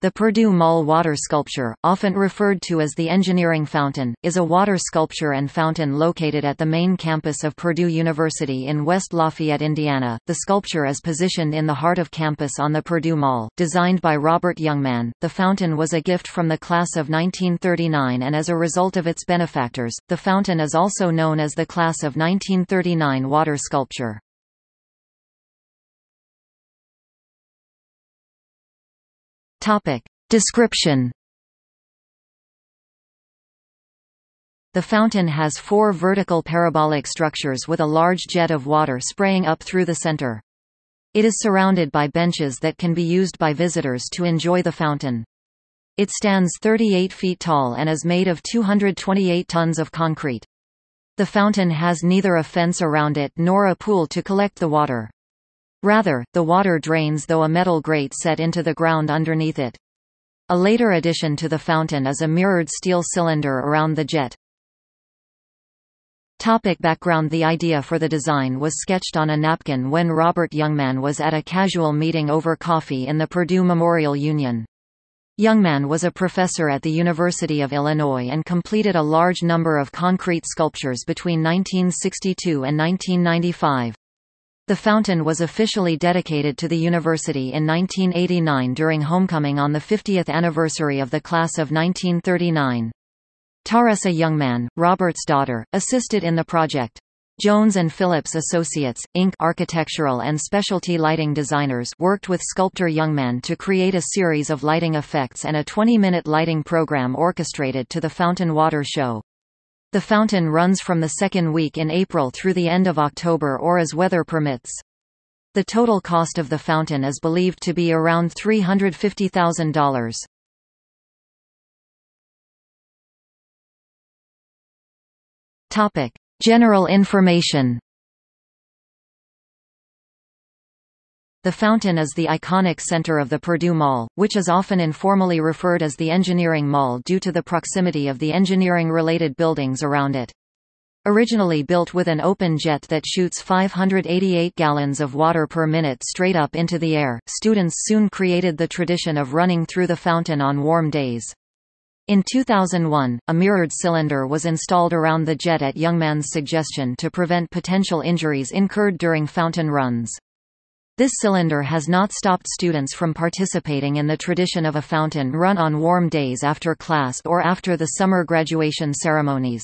The Purdue Mall Water Sculpture, often referred to as the Engineering Fountain, is a water sculpture and fountain located at the main campus of Purdue University in West Lafayette, Indiana. The sculpture is positioned in the heart of campus on the Purdue Mall. Designed by Robert Youngman, the fountain was a gift from the Class of 1939 and as a result of its benefactors, the fountain is also known as the Class of 1939 Water Sculpture. Topic. Description. The fountain has four vertical parabolic structures with a large jet of water spraying up through the center. It is surrounded by benches that can be used by visitors to enjoy the fountain. It stands 38 feet tall and is made of 228 tons of concrete. The fountain has neither a fence around it nor a pool to collect the water. Rather, the water drains through a metal grate set into the ground underneath it. A later addition to the fountain is a mirrored steel cylinder around the jet. Topic background. The idea for the design was sketched on a napkin when Robert Youngman was at a casual meeting over coffee in the Purdue Memorial Union. Youngman was a professor at the University of Illinois and completed a large number of concrete sculptures between 1962 and 1995. The fountain was officially dedicated to the university in 1989 during homecoming on the 50th anniversary of the Class of 1939. Taressa Youngman, Robert's daughter, assisted in the project. Jones and Phillips Associates, Inc. architectural and specialty lighting designers worked with sculptor Youngman to create a series of lighting effects and a 20-minute lighting program orchestrated to the Fountain Water Show. The fountain runs from the second week in April through the end of October or as weather permits. The total cost of the fountain is believed to be around $350,000. Topic: General information. The fountain is the iconic center of the Purdue Mall, which is often informally referred as the Engineering Mall due to the proximity of the engineering-related buildings around it. Originally built with an open jet that shoots 588 gallons of water per minute straight up into the air, students soon created the tradition of running through the fountain on warm days. In 2001, a mirrored cylinder was installed around the jet at Youngman's suggestion to prevent potential injuries incurred during fountain runs. This cylinder has not stopped students from participating in the tradition of a fountain run on warm days after class or after the summer graduation ceremonies.